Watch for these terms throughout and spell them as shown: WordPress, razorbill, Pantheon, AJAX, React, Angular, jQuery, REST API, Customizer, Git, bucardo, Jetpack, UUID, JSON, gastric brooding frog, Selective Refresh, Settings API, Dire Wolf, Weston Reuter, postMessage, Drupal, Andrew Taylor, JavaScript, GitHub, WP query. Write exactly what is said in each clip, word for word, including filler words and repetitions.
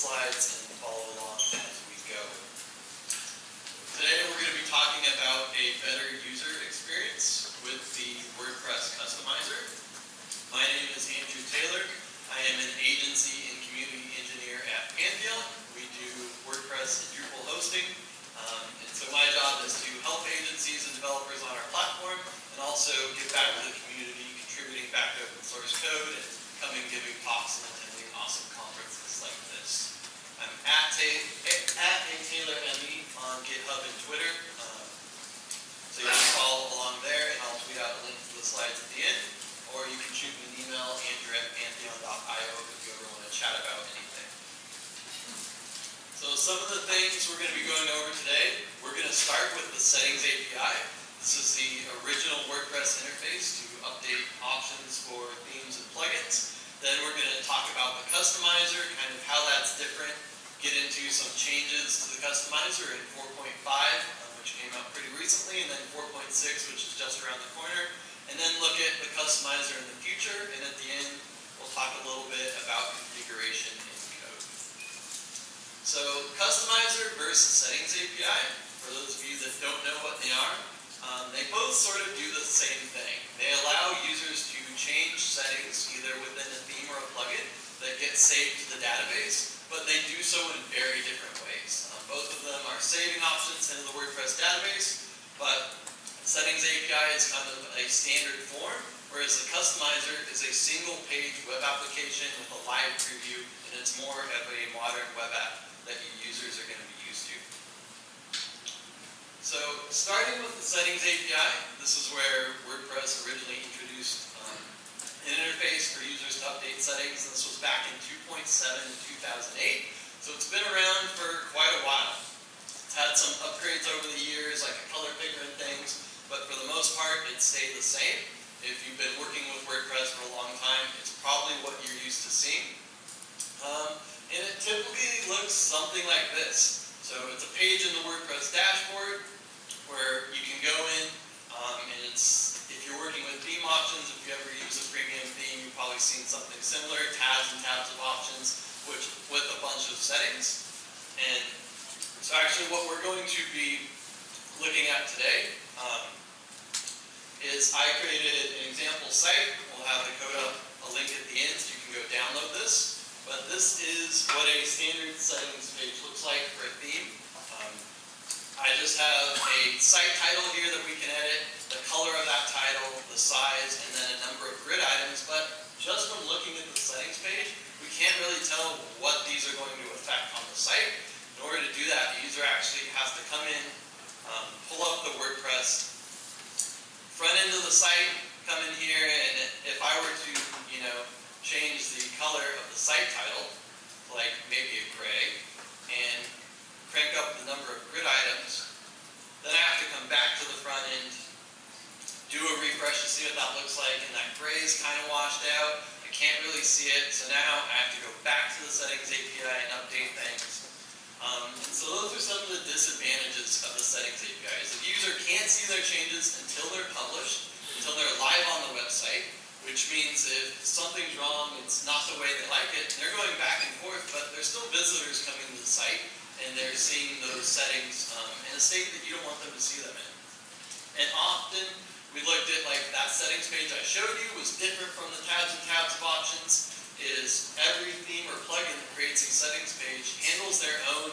slides and follow along as we go. Today we're going to be talking about a better user experience with the WordPress Customizer. My name is Andrew Taylor. I am an agency and community engineer at Andrew. We do WordPress and Drupal hosting. Um, and so my job is to help agencies and developers on our platform and also give back to the community, contributing back to open source code and coming giving talks and attending awesome conferences like this. I'm at, at A Taylor M E on GitHub and Twitter. Um, so you can follow along there and I'll tweet out a link to the slides at the end. Or you can shoot me an email, andrew at pantheon dot i o, if you ever want to chat about anything. So some of the things we're going to be going over today, we're going to start with the Settings A P I. This is the original WordPress interface to update options for themes and plugins. Then we're going to talk about the Customizer, kind of how that's different, get into some changes to the Customizer in four point five, which came out pretty recently, and then four point six, which is just around the corner. And then look at the Customizer in the future, and at the end, we'll talk a little bit about configuration in code. So, Customizer versus Settings A P I. For those of you that don't know what they are, um, they both sort of do the same thing. They allow users to change settings either within a theme or a plugin that gets saved to the database, but they do so in very different ways. Um, both of them are saving options into the WordPress database, but Settings A P I is kind of a standard form, whereas the Customizer is a single-page web application with a live preview, and it's more of a modern web app that your users are going to be used to. So, starting with the Settings A P I, this is where WordPress originally introduced um, an interface for users to update settings, and this was back in two point seven and two thousand eight, so it's been around for quite a while. It's had some upgrades over the years, like a color picker and things, but for the most part, it stayed the same. If you've been working with WordPress for a long time, it's probably what you're used to seeing. Um, and it typically looks something like this. So it's a page in the WordPress dashboard where you can go in, um, and it's, if you're working with theme options, if you ever use a premium theme, you've probably seen something similar, tabs and tabs of options, which with a bunch of settings. And so actually what we're going to be looking at today um, is I created an example site. We'll have the code up, a link at the end so you can go download this. But this is what a standard settings page looks like for a theme. Um, I just have a site title here that we can edit, the color of that title, the size, and then a number of grid items. But just from looking at the settings page, we can't really tell what these are going to affect on the site. In order to do that, the user actually has to come in, um, pull up the WordPress front end of the site, come in here, and if I were to, you know, change the color of the site title, like maybe a gray, and crank up the number of grid items, then I have to come back to the front end, do a refresh to see what that looks like, and that gray is kind of washed out, I can't really see it, so now I have to go back to the Settings A P I and update things. Um, and so those are some of the disadvantages of the Settings A P Is. The user can't see their changes until they're published, until they're live on the website, which means if something's wrong, it's not the way they like it, they're going back and forth, but there's still visitors coming to the site, and they're seeing those settings um, in a state that you don't want them to see them in. And often, we looked at, like, that settings page I showed you was different from the tabs and tabs of options. Is every theme or plugin that creates a settings page handles their own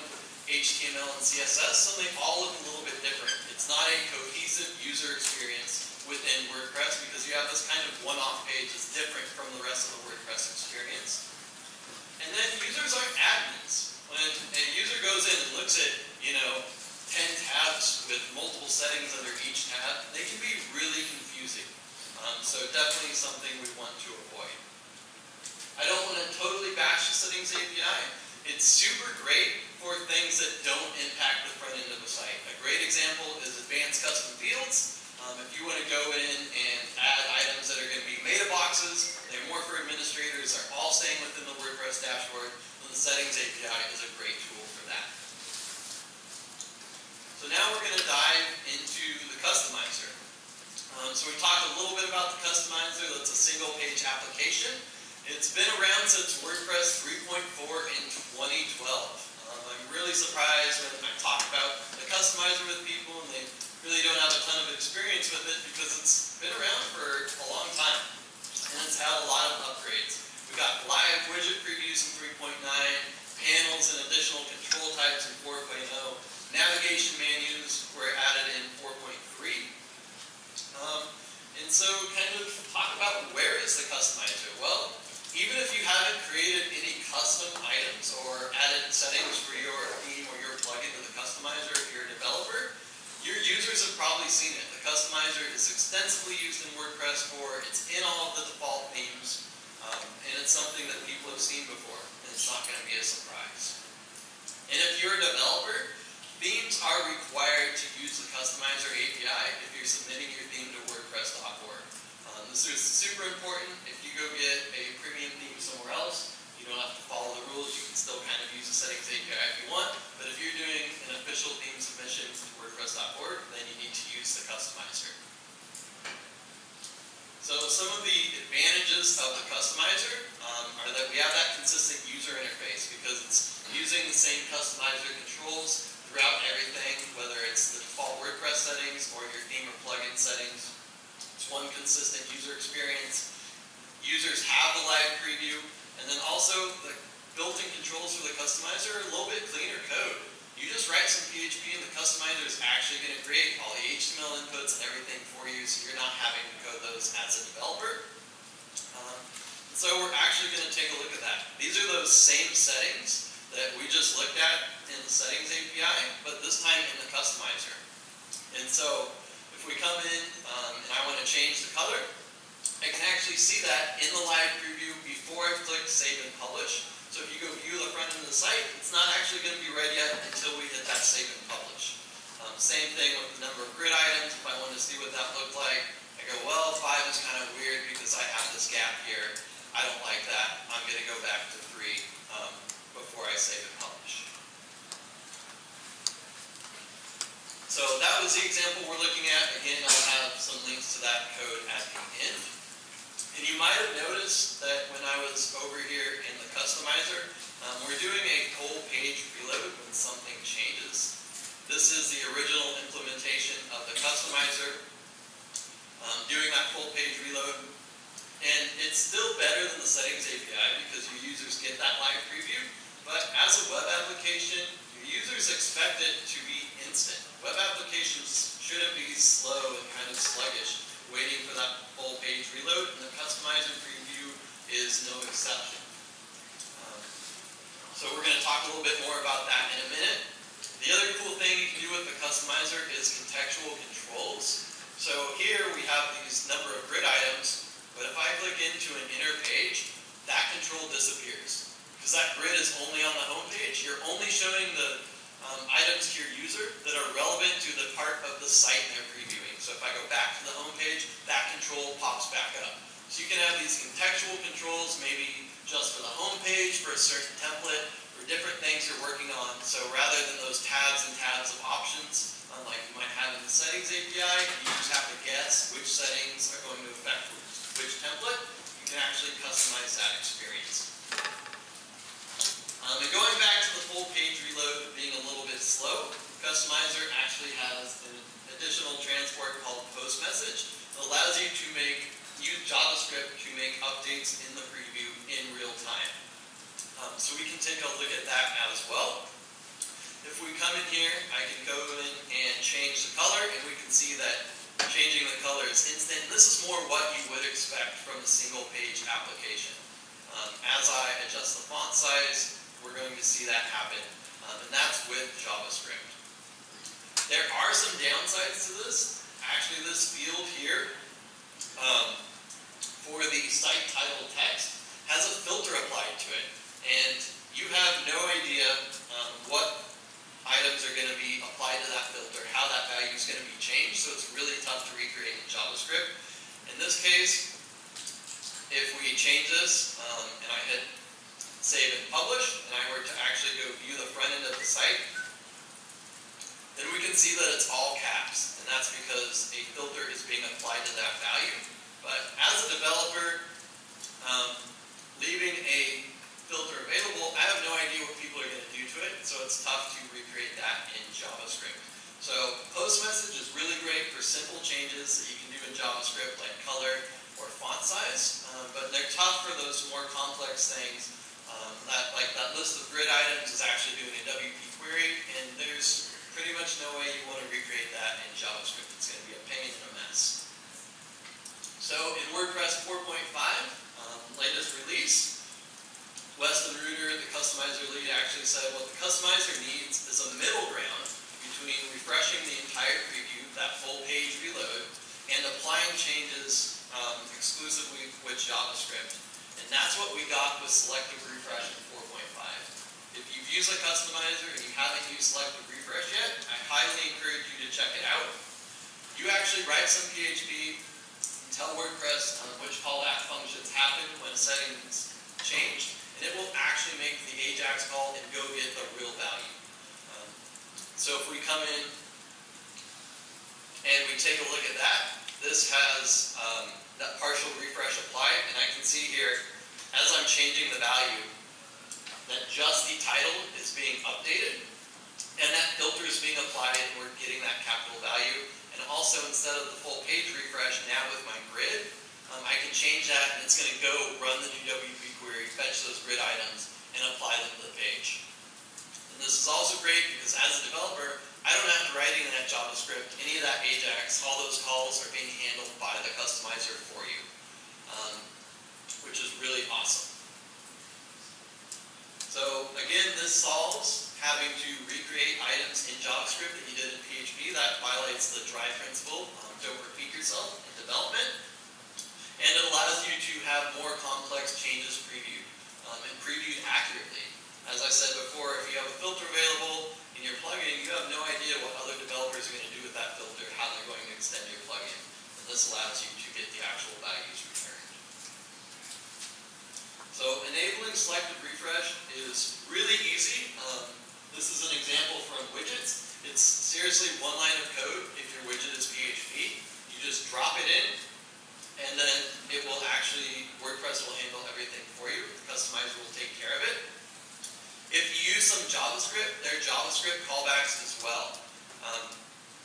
H T M L and C S S, and they all look a little bit different. It's not a cohesive user experience within WordPress because you have this kind of one-off page that's different from the rest of the WordPress experience. And then users aren't admins. When a user goes in and looks at, you know, ten tabs with multiple settings under each tab, they can be really confusing. Um, so definitely something we want to avoid. I don't want to totally bash the Settings A P I. It's super great for things that don't impact the front end of the site. A great example is advanced custom fields. Um, if you want to go in and add items that are going to be meta boxes, they're more for administrators, are all staying within the WordPress dashboard, then the Settings A P I is a great tool for that. So now we're going to dive into the Customizer. Um, so we talked a little bit about the Customizer. That's a single page application. It's been around since WordPress three point four in twenty twelve. Um, I'm really surprised when I talk about the customizer with people and they really don't have a ton of experience with it because it's been around for a long time. And it's had a lot of upgrades. We've got live widget previews in three point nine, panels and additional control types in four point oh, navigation menus were added in four point three. Um, and so kind of talk about where is the customizer? Well, even if you haven't created any custom items or added settings for your theme or your plugin to the customizer if you're a developer, your users have probably seen it. The customizer is extensively used in WordPress for, it's in all of the default themes, um, and it's something that people have seen before, and it's not going to be a surprise. And if you're a developer, themes are required to use the Customizer A P I if you're submitting your theme to WordPress dot org. Um, this is super important. If you go get a premium theme somewhere else, you don't have to follow the rules. You can still kind of use the Settings A P I if you want, but if you're doing an official theme submission to WordPress dot org, then you need to use the Customizer. So some of the advantages of the Customizer um, are that we have that consistent user interface because it's using the same Customizer controls throughout everything, whether it's the default WordPress settings or your theme or plugin settings. It's one consistent user experience. Users have the live preview, and then also the built-in controls for the customizer are a little bit cleaner code. You just write some P H P and the customizer is actually going to create all the H T M L inputs and everything for you, so you're not having to code those as a developer. Um, so we're actually going to take a look at that. These are those same settings that we just looked at in the Settings A P I, but this time in the customizer. And so, if we come in um, and I want to change the color, I can actually see that in the live preview before I click Save and Publish. So if you go view the front end of the site, it's not actually going to be ready yet until we hit that Save and Publish. Um, same thing with the number of grid items. If I want to see what that looked like, I go, well, five is kind of weird because I have this gap here. I don't like that. I'm going to go back to three. Um, before I save and publish. So that was the example we're looking at. Again, I'll have some links to that code at the end. And you might have noticed that when I was over here in the customizer, um, we're doing a whole page reload when something changes. This is the original implementation of the customizer, um, doing that whole page reload. And it's still better than the Settings A P I because your users get that live preview. But as a web application, your users expect it to be instant. Web applications shouldn't be slow and kind of sluggish, waiting for that full page reload, and the customizer preview is no exception. Um, so we're going to talk a little bit more about that in a minute. The other cool thing you can do with the customizer is contextual controls. So here we have these number of grid items, but if I click into an inner page, that control disappears. Because that grid is only on the home page. You're only showing the um, items to your user that are relevant to the part of the site they're previewing. So if I go back to the home page, that control pops back up. So you can have these contextual controls, maybe just for the home page, for a certain template, for different things you're working on. So rather than those tabs and tabs of options, unlike you might have in the Settings A P I, you just have to guess which settings are going to affect which template. You can actually customize that experience. Um, and going back to the full page reload being a little bit slow, Customizer actually has an additional transport called postMessage that allows you to make use JavaScript to make updates in the preview in real time. Um, so we can take a look at that as well. If we come in here, I can go in and change the color, and we can see that changing the color is instant. This is more what you would expect from a single page application. Um, as I adjust the font size, we're going to see that happen, um, and that's with JavaScript. There are some downsides to this. Actually, this field here um, for the site title text has a filter applied to it, and you have no idea um, what items are going to be applied to that filter, how that value is going to be changed, so it's really tough to recreate in JavaScript. In this case, if we change this, um, and I hit Save and Publish, and I were to actually go view the front end of the site, then we can see that it's all caps, and that's because a filter is being applied to that value. But as a developer, um, so it's tough to recreate that in JavaScript. So postMessage is really great for simple changes that you can do in JavaScript, like color or font size, uh, but they're tough for those more complex things. Um, that, like that list of grid items is actually doing a W P query, and there's pretty much no way you want to recreate that in JavaScript. It's going to be a pain and a mess. So in WordPress four point five, um, latest release, Weston Reuter, the Customizer lead, actually said what the Customizer needs is a middle ground between refreshing the entire preview, that full page reload, and applying changes um, exclusively with JavaScript. And that's what we got with selective refresh in four point five. If you've used a Customizer and you haven't used selective refresh yet, I highly encourage you to check it out. You actually write some P H P and tell WordPress um, which callback functions happen when settings change, and it will actually make the AJAX call and go get the real value. Um, so if we come in and we take a look at that, this has um, that partial refresh applied, and I can see here, as I'm changing the value, that just the title is being updated, and that filter is being applied, and we're getting that capital value. And also, instead of the full page refresh, now with my grid, um, I can change that, and it's going to go run the new W P query, fetch those grid items, and apply them to the page. And this is also great because as a developer, I don't have to write any of that JavaScript, any of that AJAX. All those calls are being handled by the Customizer for you, um, which is really awesome. So again, this solves having to recreate items in JavaScript that you did in P H P. That violates the dry principle. Um, don't repeat yourself in development. And it allows you to have more complex changes previewed um, and previewed accurately. As I said before, if you have a filter available, in your plugin, you have no idea what other developers are going to do with that filter, how they're going to extend your plugin. And this allows you to get the actual values returned. So enabling selective refresh is really easy. Um, this is an example from widgets. It's seriously one line of code if your widget is P H P. You just drop it in, and then it will actually, WordPress will handle everything for you. The Customizer will take care of it. If you use some JavaScript, there are JavaScript callbacks as well. Um,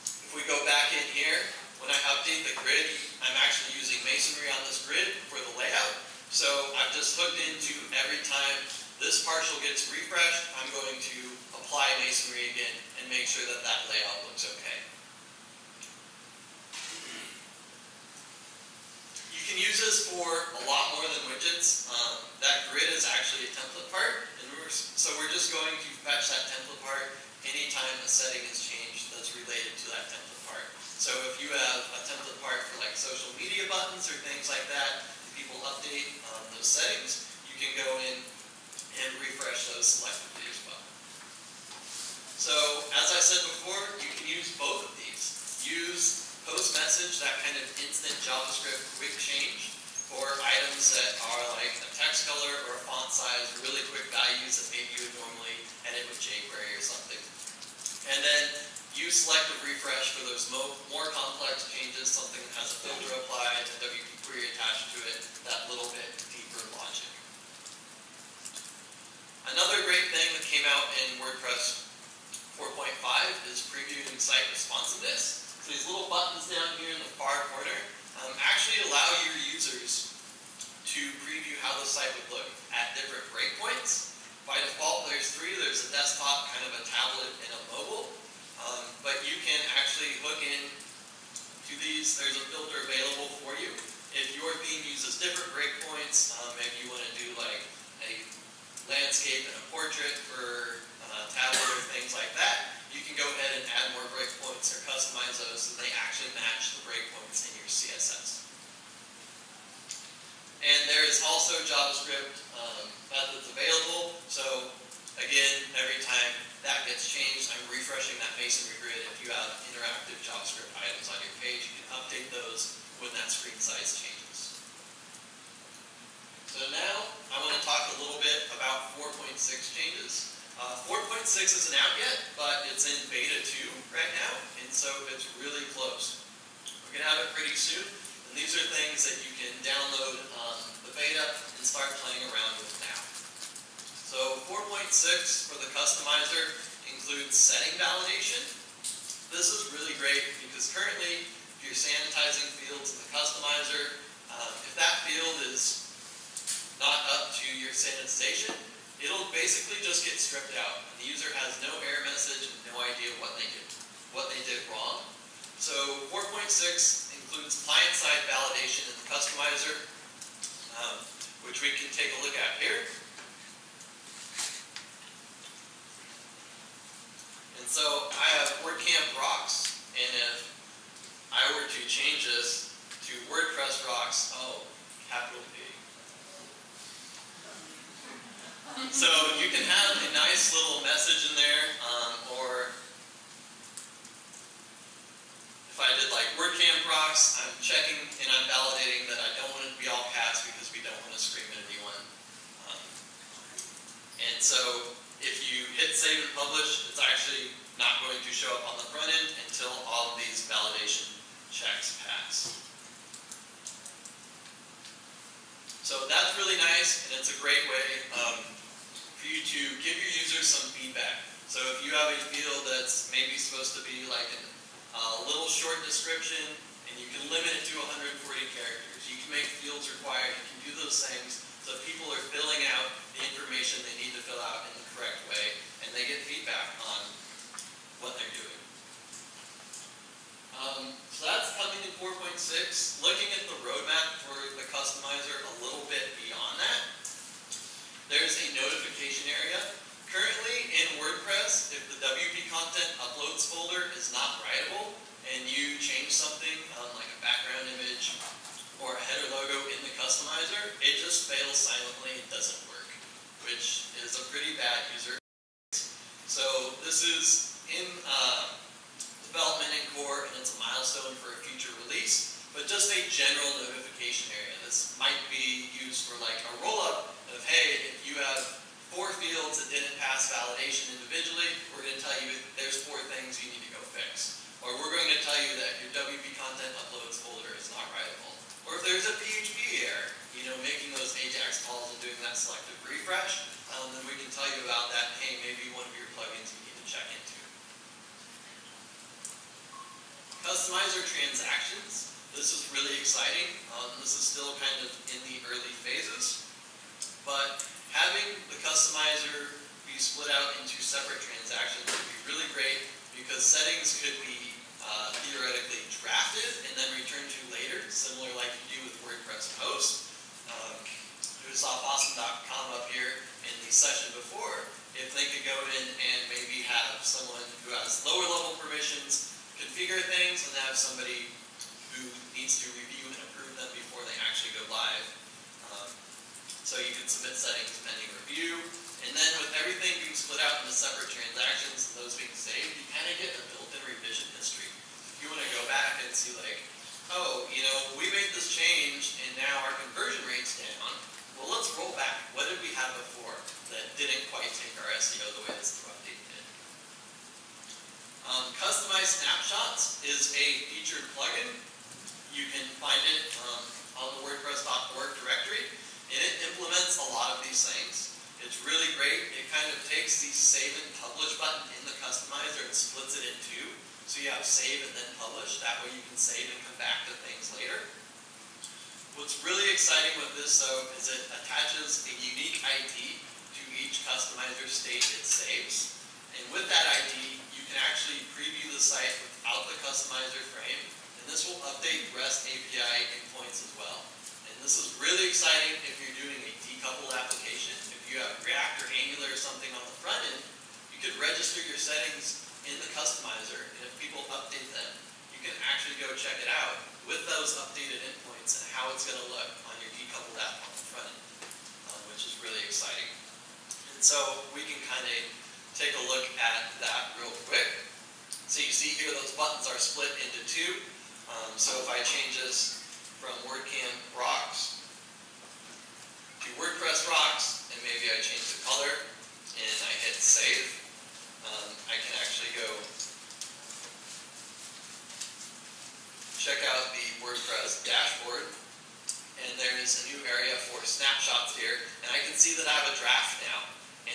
if we go back in here, when I update the grid, I'm actually using masonry on this grid for the layout. So I've just hooked into every time this partial gets refreshed, I'm going to apply masonry again and make sure that that layout looks okay. You can use this for a lot more than widgets. Um, that grid is actually a template part. So we're just going to fetch that template part anytime a setting is changed that's related to that template part. So if you have a template part for like social media buttons or things like that, if people update um, those settings, you can go in and refresh those selectively as well. So as I said before, you can use both of these. Use postMessage, that kind of instant JavaScript quick change, or items that are like a text color or a font size, really quick values that maybe you would normally edit with jQuery or something. And then use selective refresh for those mo more complex changes, something that has a filter applied, a W P query attached to it, that little bit deeper logic. Another great thing that came out in WordPress four point five is previewing site responsiveness. So these little buttons down here in the far corner, Um, actually allow your users to preview how the site would look at different breakpoints. By default, there's three. There's a desktop, kind of a tablet, and a mobile. Um, but you can actually hook in to these. There's a filter available for you. If your theme uses different breakpoints, um, maybe you want to do like a landscape and a portrait for uh, tablet or things like that, you can go ahead and add more breakpoints or customize those so they actually match the breakpoints in your C S S. And there is also JavaScript um, methods available. So again, every time that gets changed, I'm refreshing that masonry grid. If you have interactive JavaScript items on your page, you can update those when that screen size changes. So now I want to talk a little bit about four point six changes. Uh, four point six isn't out yet, but it's in beta two right now, and so it's really close. We're going to have it pretty soon, and these are things that you can download um, the beta and start playing around with now. So four point six for the customizer includes setting validation. This is really great because currently, if you're sanitizing fields in the customizer, um, if that field is not up to your sanitization, it'll basically just get stripped out. And the user has no error message and no idea what they did, what they did wrong. So four point six includes client-side validation in the customizer, um, which we can take a look at here. And so I have WordCamp rocks, and if I were to change this to WordPress rocks, oh, capital P. So you can have a nice little message in there, um, or if I did like WordCamp rocks, I'm checking and I'm validating that I don't want it to be all caps because we don't want to scream at anyone. Um, and so if you hit save and publish, it's actually not going to show up on the front end until all of these validation checks pass. So that's really nice, and it's a great way um, for you to give your users some feedback. So if you have a field that's maybe supposed to be like a uh, little short description, and you can limit it to one hundred forty characters. You can make fields required, you can do those things, so people are filling out the information they need to fill out in the correct way, and they get feedback on what they're doing. Um, so that's coming in four point six. Looking at the roadmap for the customizer a little bit beyond that, there's a notification area. Currently in WordPress, if the W P content uploads folder is not writable, and you change something, um, like a background image, or a header logo in the customizer, it just fails silently and doesn't work, which is a pretty bad user experience. So this is in uh, development in core, and it's a milestone for a future release, but just a general notification area. This might be used for like a roll-up of, hey, if you have four fields that didn't pass validation individually, we're going to tell you there's four things you need to go fix. Or we're going to tell you that your W P content uploads folder is not writable. Or if there's a P H P error, you know, making those AJAX calls and doing that selective refresh, um, then we can tell you about that, hey, maybe one of your plugins you need to check into. Customizer transactions. This is really exciting. Um, this is still kind of in the early phases. But having the customizer be split out into separate transactions would be really great because settings could be Uh, theoretically drafted and then returned to later, similar like you do with WordPress posts. Um, we saw Boston dot com up here in the session before. If they could go in and maybe have someone who has lower level permissions configure things and have somebody who needs to review and approve them before they actually go live. Um, so you can submit settings pending review. And then with everything being split out into separate transactions and those being saved, you kind of get a built-in revision history. You want to go back and see like, oh, you know, we made this change and now our conversion rate's down. Well, let's roll back. What did we have before that didn't quite take our S E O the way this new update did? Um, customized snapshots is a featured plugin. You can find it um, on the WordPress dot org directory, and it implements a lot of these things. It's really great. It kind of takes the save and publish button in the customizer and splits it in two. So you have save and then publish. That way you can save and come back to things later. What's really exciting with this, though, is it attaches a unique I D to each customizer state it saves. And with that I D, you can actually preview the site without the customizer frame. And this will update REST A P I endpoints as well. And this is really exciting if you're doing a decoupled application. You have React or Angular or something on the front end, you could register your settings in the customizer, and if people update them, you can actually go check it out with those updated endpoints and how it's going to look on your decoupled app on the front end, um, which is really exciting. And so we can kind of take a look at that real quick. So you see here those buttons are split into two. Um, so if I change this from WordCamp rocks to WordPress rocks, and maybe I change the color, and I hit save, um, I can actually go check out the WordPress dashboard, and there is a new area for snapshots here, and I can see that I have a draft now,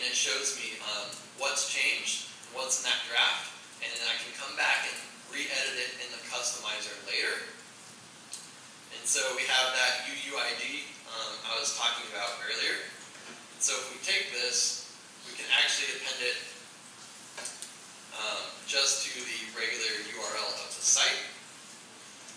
and it shows me um, what's changed, what's in that draft, and then I can come back and re-edit it in the Customizer later. And so we have that U U I D um, I was talking about earlier. And so if we take this, we can actually append it um, just to the regular U R L of the site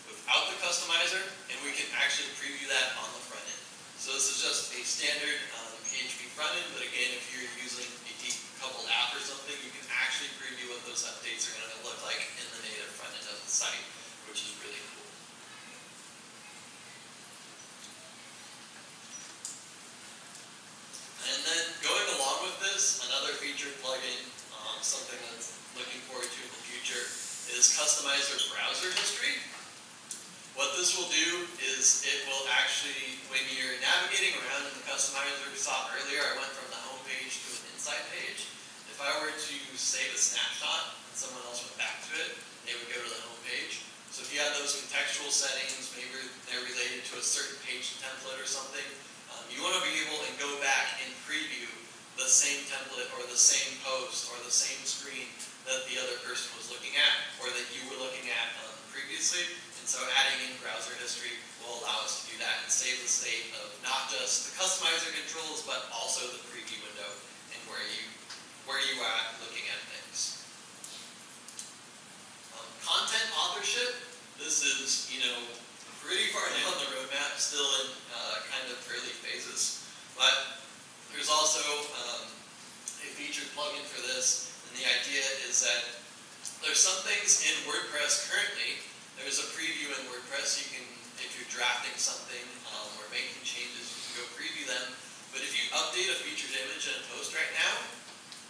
without the Customizer, and we can actually preview that on the front end. So this is just a standard um, P H P front end, but again, if you're using a decoupled app or something, you can actually preview what those updates are going to look like in the native front end of the site, which is really cool. And then going along with this, another feature plugin, um, something that's looking forward to in the future, is Customizer browser history. What this will do is it will actually, when you're navigating around in the Customizer we saw earlier, I went from the home page to an inside page. If I were to save a snapshot and someone else went back to it, they would go to the home page. So if you have those contextual settings, maybe they're related to a certain page template or something, um, you want to be able to go back and preview the same template or the same post or the same screen that the other person was looking at or that you were looking at um, previously. And so adding in browser history will allow us to do that and save the state of not just the Customizer controls, but also the preview window and where you, where you are looking at things. Um, content authorship, this is, you know, pretty far down the roadmap, still in uh, kind of early phases, but there's also um, a featured plugin for this, and the idea is that there's some things in WordPress currently. There's a preview in WordPress. You can, if you're drafting something um, or making changes, you can go preview them. But if you update a featured image in a post right now,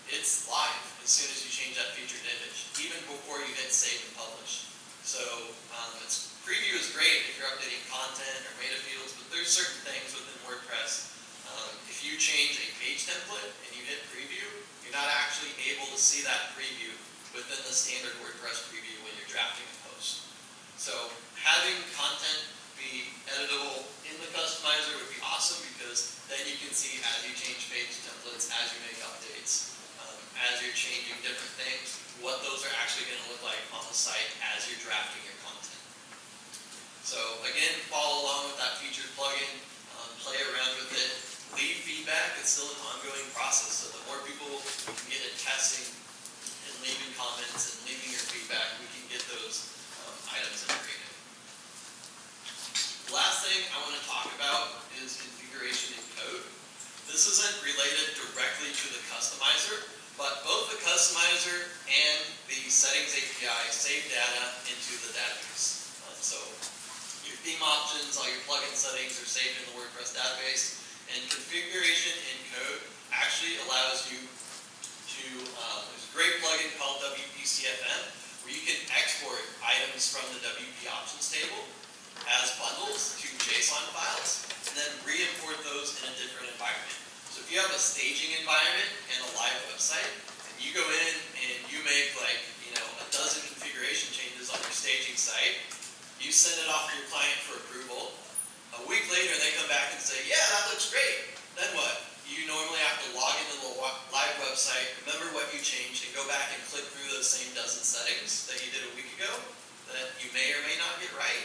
it's live as soon as you change that featured image, even before you hit save and publish. So um, it's, preview is great if you're updating content or meta fields, but there's certain things within WordPress. Um, if you change a page template and you hit preview, you're not actually able to see that preview within the standard WordPress preview when you're drafting a post. So having content be editable in the Customizer would be awesome, because then you can see as you change page templates, as you make updates, um, as you're changing different things, what those are actually going to look like on the site as you're drafting your content. So again, follow along with that featured plugin, um, play around with it, leave feedback. It's still an ongoing process, so the more people can get it testing and leaving comments and leaving your feedback, we can get those items integrated. The last thing I want to talk about is configuration in code. This isn't related directly to the Customizer, but both the Customizer and the Settings A P I save data into the database. Uh, so your theme options, all your plugin settings are saved in the WordPress database, and configuration in code actually allows you to, um, there's a great plugin called W P C F M, where you can export items from the W P options table as bundles to JSON files, and then re-import those in a different environment. So if you have a staging environment and a live website, and you go in and you make like, you know, a dozen configuration changes on your staging site, you send it off to your client for approval. A week later, they come back and say, yeah, that looks great. Then what? You normally have to log into the live website, remember what you changed, and go back and click through those same dozen settings that you did a week ago that you may or may not get right.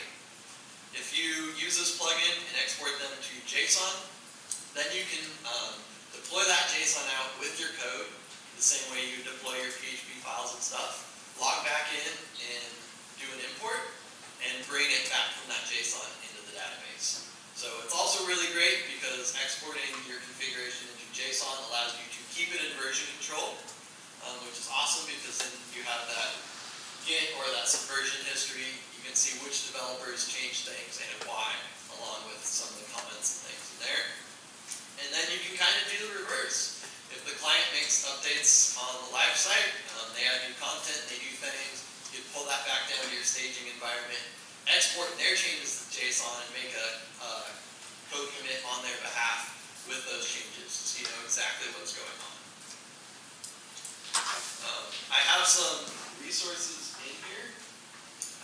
If you use this plugin and export them to JSON, then you can um, deploy that JSON out with your code, the same way you deploy your P H P files and stuff, log back in and do an import, and bring it back from that JSON into the database. So it's also really great because exporting your configuration into JSON allows you to keep it in version control, um, which is awesome because then you have that Git or that subversion history. You can see which developers changed things and why, along with some of the comments and things in there. And then you can kind of do the reverse. If the client makes updates on the live site, um, they add new content, they do things, you can pull that back down to your staging environment, export their changes to JSON and make a uh, code commit on their behalf with those changes, so you know exactly what's going on. Um, I have some resources in here.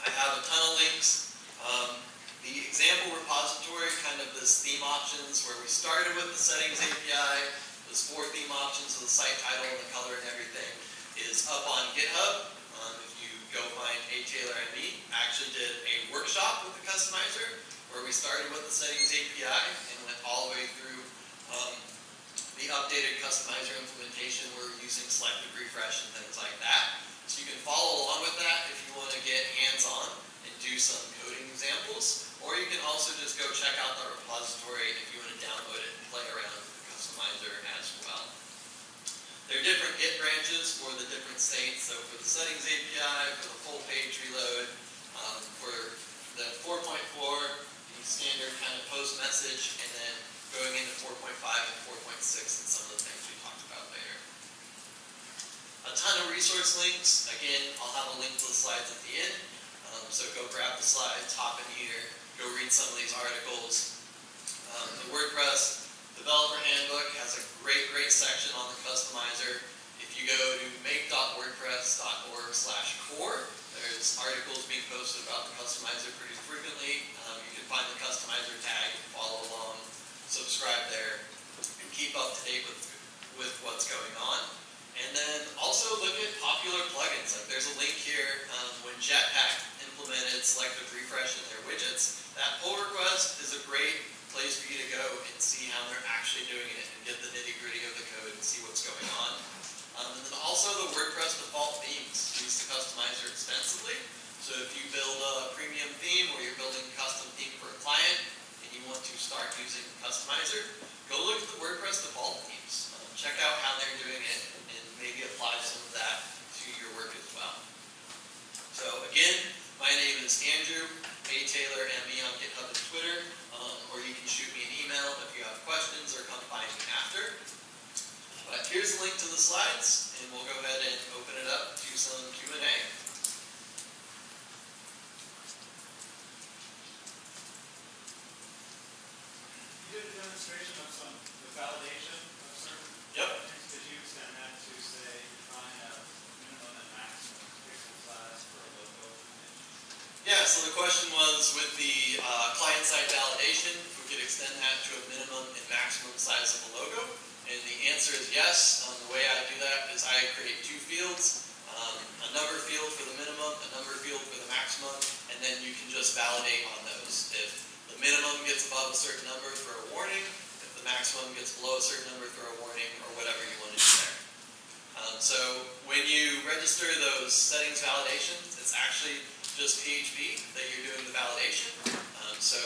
I have a ton of links. Um, the example repository, kind of this theme options where we started with the Settings A P I, this four theme options with the site title and the color and everything is up on GitHub. Um, if you go find Andy Taylor and me, I actually did a workshop with the Customizer where we started with the Settings A P I and went all the way through um, the updated Customizer implementation where we're using selective refresh and things like that. So you can follow along with that if you want to get hands-on and do some coding examples. Or you can also just go check out the repository if you want to download it and play around with the Customizer as well. There are different Git branches for the different states. So for the Settings A P I, for the full page reload, um, for the four point four, the standard kind of post-message, and then going into four point five and four point six and some of the things we talked about later. A ton of resource links. Again, I'll have a link to the slides at the end. Um, so go grab the slides, hop in here, go read some of these articles. Um, the WordPress Developer Handbook has a great, great section on the Customizer. If you go to make dot wordpress dot org slash core, there's articles being posted about the Customizer pretty frequently. Um, you can find the Customizer tag, follow along, subscribe there, and keep up to date with, with what's going on. And then also look at popular plugins. Like there's a link here um, when Jetpack implemented selective refresh in their widgets. That pull request is a great place for you to go and see how they're actually doing it and get the nitty-gritty of the code and see what's going on. Um, and then also the WordPress default themes use the Customizer extensively. So if you build a premium theme or you're building a custom theme for a client and you want to start using Customizer, go look at the WordPress default themes. Um, check out how they're doing it and maybe apply some of that to your work as well. So again, my name is Andrew A. Taylor, M E on GitHub and Twitter, um, or you can shoot me an email if you have questions or come find me after. But here's the link to the slides, and we'll go ahead and open it up to some Q and A. You did a demonstration of some the validation of certain yep. things. Did you extend that to, say, define a minimum and maximum pixel size for a local? Yeah, so the question was with the uh, client-side validation, if we could extend that to a minimum and maximum size of a logo, and the answer is yes. Um, the way I do that is I create two fields, um, a number field for the minimum, a number field for the maximum, and then you can just validate on those. If the minimum gets above a certain number, throw a warning. If the maximum gets below a certain number, throw a warning, or whatever you want to do there. Um, so when you register those settings validations, it's actually just P H P that you're doing the validation. Um, so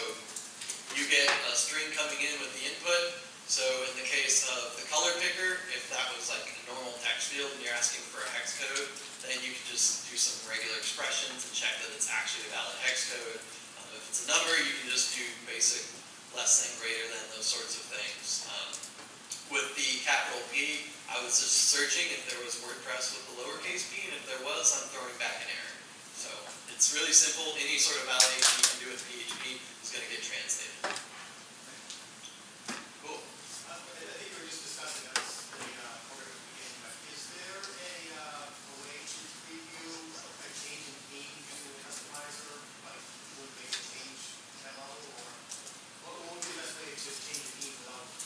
you get a string coming in with the input. So in the case of the color picker, if that was like a normal text field and you're asking for a hex code, then you can just do some regular expressions and check that it's actually a valid hex code. Um, if it's a number, you can just do basic less than, greater than, those sorts of things. Um, with the capital P, I was just searching if there was WordPress with the lowercase p, and if there was, I'm throwing back an error. So it's really simple. Any sort of validation you can do with P H P is going to get translated. Cool. Uh, I think we were just discussing this in the program at the beginning, but is there a, uh, a way to preview a change in theme using the Customizer? Like, would they change that level? Or what would be the best way to change a theme without going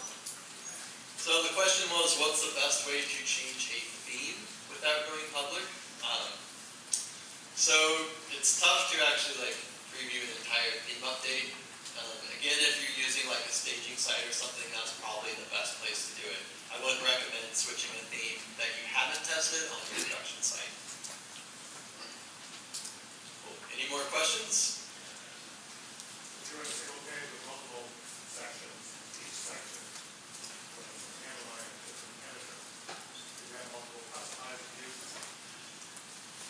on? So the question was, what's the best way to change a theme without going public? Um, so it's tough to actually like preview an entire theme update. Um, again, if you're using like a staging site or something, that's probably the best place to do it. I wouldn't recommend switching a theme that you haven't tested on your production site. Cool. Any more questions?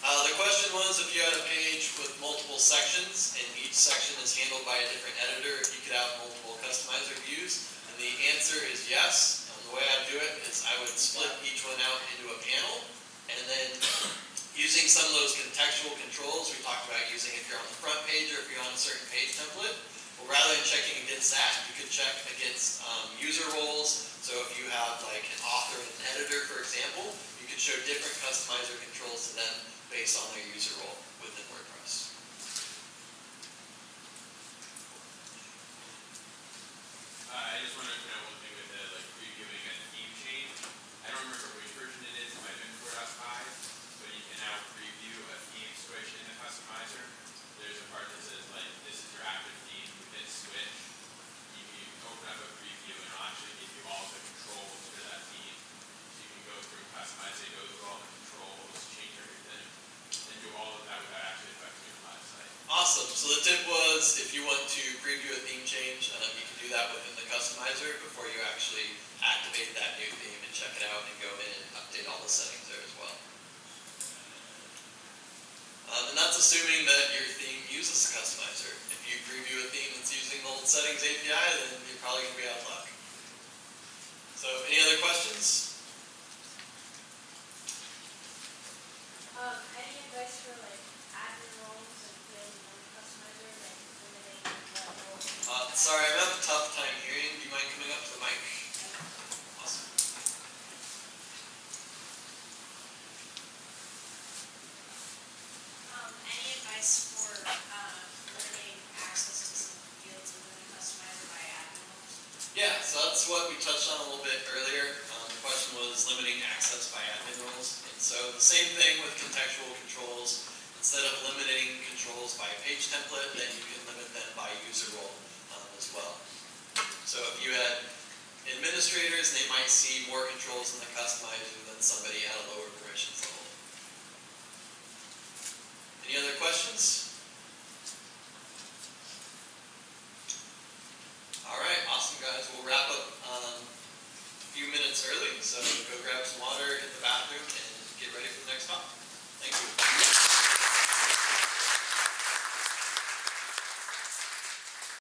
Uh, the question was, if you had a page with multiple sections, and each section is handled by a different editor, if you could have multiple Customizer views, and the answer is yes. And the way I'd do it is I would split each one out into a panel, and then using some of those contextual controls we talked about using if you're on the front page or if you're on a certain page template, well, rather than checking against that, you could check against um, user roles. So if you have like an author and an editor, for example, you could show different Customizer controls to them based on their user role within WordPress. Uh, I just wanted to know one thing with the like previewing and theme change. default settings there as well. Um, and that's assuming that your theme uses the customizer. If you preview a theme that's using the old Settings A P I, then you're probably going to be out of luck. So, any other questions? Um, any advice for like admin roles and then the customizer, like limiting that role? Uh, sorry, I'm having a tough time hearing. Do you mind coming up to the mic? Yeah, so that's what we touched on a little bit earlier. Um, the question was limiting access by admin roles. And so the same thing with contextual controls. Instead of limiting controls by page template, then you can limit them by user role um, as well. So if you had administrators, they might see more controls in the customizer than somebody at a lower permissions level. Any other questions? Alright, awesome guys. We'll wrap up um, a few minutes early, so go grab some water, hit the bathroom.